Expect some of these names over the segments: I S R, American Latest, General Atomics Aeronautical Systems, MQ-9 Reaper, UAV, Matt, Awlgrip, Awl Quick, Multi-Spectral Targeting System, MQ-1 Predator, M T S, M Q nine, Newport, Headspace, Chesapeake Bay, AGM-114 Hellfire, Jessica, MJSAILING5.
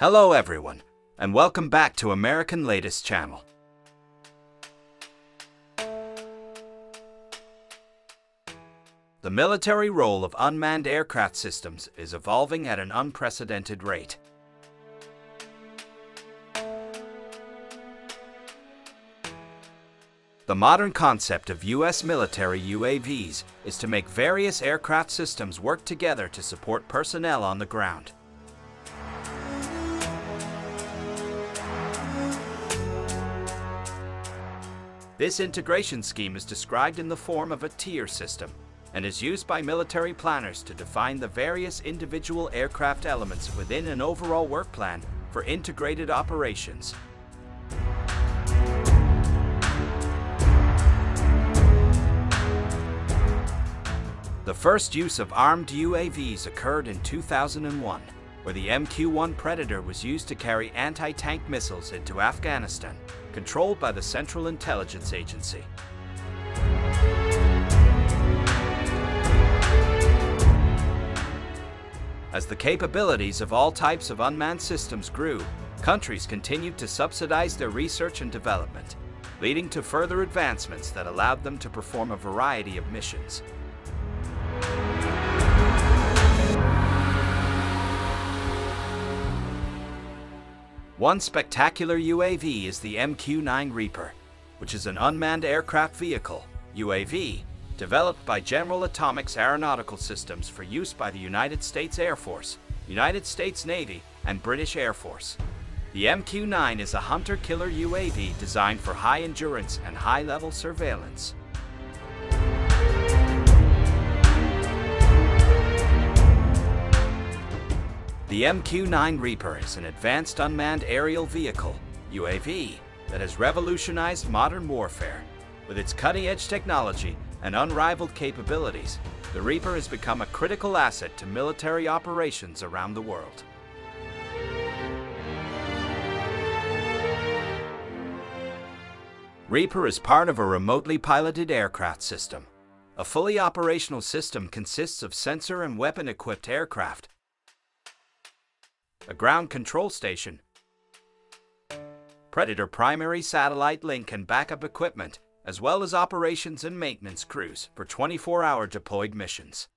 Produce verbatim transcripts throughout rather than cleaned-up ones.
Hello everyone, and welcome back to American Latest Channel. The military role of unmanned aircraft systems is evolving at an unprecedented rate. The modern concept of U S military U A Vs is to make various aircraft systems work together to support personnel on the ground. This integration scheme is described in the form of a tier system and is used by military planners to define the various individual aircraft elements within an overall work plan for integrated operations. The first use of armed U A Vs occurred in two thousand one, where the M Q one Predator was used to carry anti-tank missiles into Afghanistan, controlled by the Central Intelligence Agency. As the capabilities of all types of unmanned systems grew, countries continued to subsidize their research and development, leading to further advancements that allowed them to perform a variety of missions. One spectacular U A V is the M Q nine Reaper, which is an unmanned aircraft vehicle, U A V, developed by General Atomics Aeronautical Systems for use by the United States Air Force, United States Navy, and British Air Force. The M Q nine is a hunter-killer U A V designed for high endurance and high-level surveillance. The M Q nine Reaper is an advanced unmanned aerial vehicle, U A V, that has revolutionized modern warfare. With its cutting-edge technology and unrivaled capabilities, the Reaper has become a critical asset to military operations around the world. Reaper is part of a remotely piloted aircraft system. A fully operational system consists of sensor and weapon-equipped aircraft, a ground control station, Predator primary satellite link and backup equipment, as well as operations and maintenance crews for twenty-four hour deployed missions.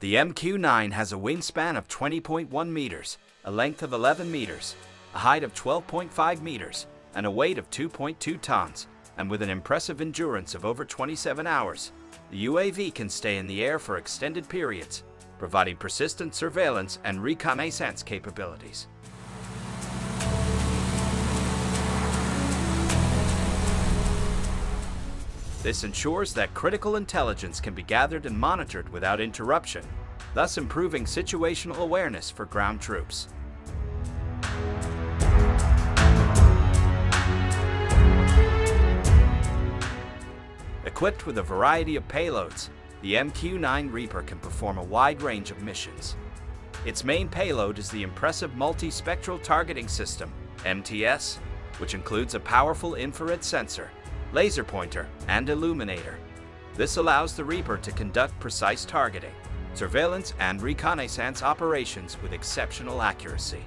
The M Q nine has a wingspan of twenty point one meters, a length of eleven meters, a height of twelve point five meters, and a weight of two point two tons, and with an impressive endurance of over twenty-seven hours. The U A V can stay in the air for extended periods, providing persistent surveillance and reconnaissance capabilities. This ensures that critical intelligence can be gathered and monitored without interruption, thus improving situational awareness for ground troops. Equipped with a variety of payloads, the M Q nine Reaper can perform a wide range of missions. Its main payload is the impressive Multi-Spectral Targeting System, M T S, which includes a powerful infrared sensor, laser pointer, and illuminator. This allows the Reaper to conduct precise targeting, surveillance, and reconnaissance operations with exceptional accuracy.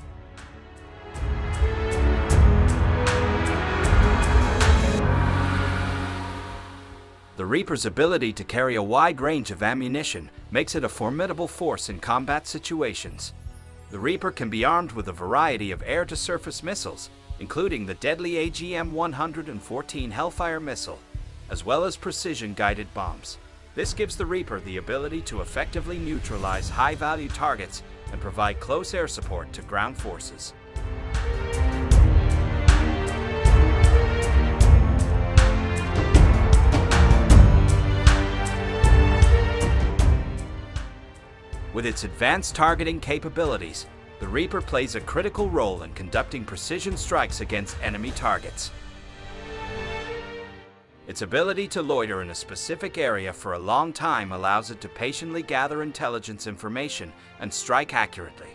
The Reaper's ability to carry a wide range of ammunition makes it a formidable force in combat situations. The Reaper can be armed with a variety of air-to-surface missiles, including the deadly A G M one fourteen Hellfire missile, as well as precision-guided bombs. This gives the Reaper the ability to effectively neutralize high-value targets and provide close air support to ground forces. With its advanced targeting capabilities, the Reaper plays a critical role in conducting precision strikes against enemy targets. Its ability to loiter in a specific area for a long time allows it to patiently gather intelligence information and strike accurately,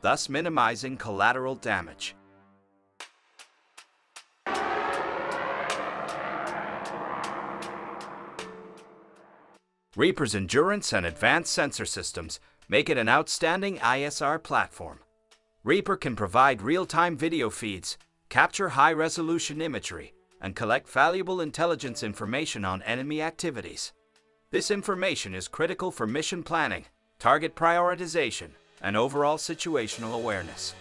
thus minimizing collateral damage. Reaper's endurance and advanced sensor systems make it an outstanding I S R platform. Reaper can provide real-time video feeds, capture high-resolution imagery, and collect valuable intelligence information on enemy activities. This information is critical for mission planning, target prioritization, and overall situational awareness.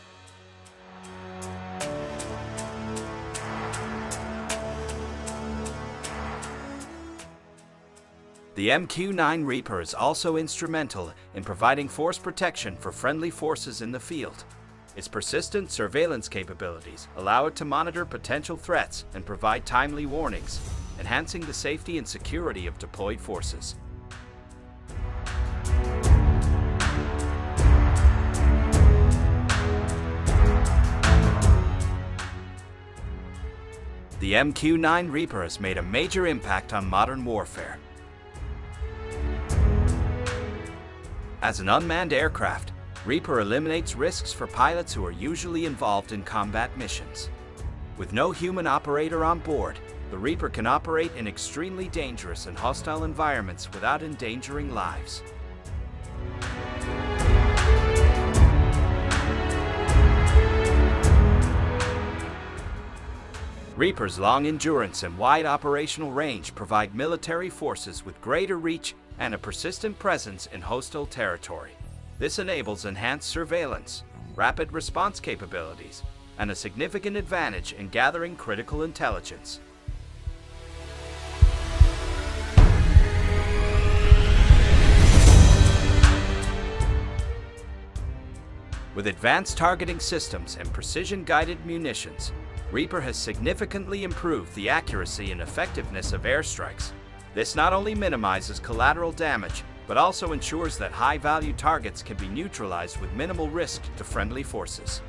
The M Q nine Reaper is also instrumental in providing force protection for friendly forces in the field. Its persistent surveillance capabilities allow it to monitor potential threats and provide timely warnings, enhancing the safety and security of deployed forces. The M Q nine Reaper has made a major impact on modern warfare. As an unmanned aircraft, Reaper eliminates risks for pilots who are usually involved in combat missions. With no human operator on board, the Reaper can operate in extremely dangerous and hostile environments without endangering lives. Reaper's long endurance and wide operational range provide military forces with greater reach and a persistent presence in hostile territory. This enables enhanced surveillance, rapid response capabilities, and a significant advantage in gathering critical intelligence. With advanced targeting systems and precision-guided munitions, Reaper has significantly improved the accuracy and effectiveness of airstrikes. This not only minimizes collateral damage, but also ensures that high-value targets can be neutralized with minimal risk to friendly forces.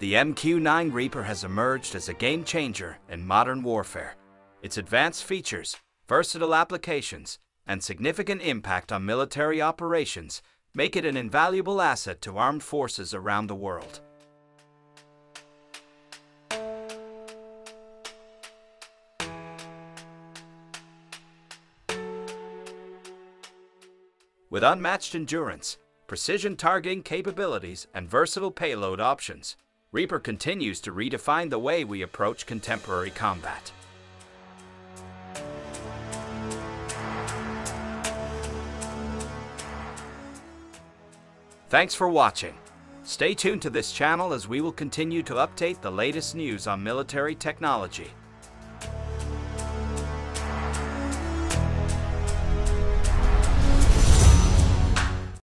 The M Q nine Reaper has emerged as a game-changer in modern warfare. Its advanced features, versatile applications, and significant impact on military operations make it an invaluable asset to armed forces around the world. With unmatched endurance, precision targeting capabilities, and versatile payload options, Reaper continues to redefine the way we approach contemporary combat. Thanks for watching. Stay tuned to this channel as we will continue to update the latest news on military technology.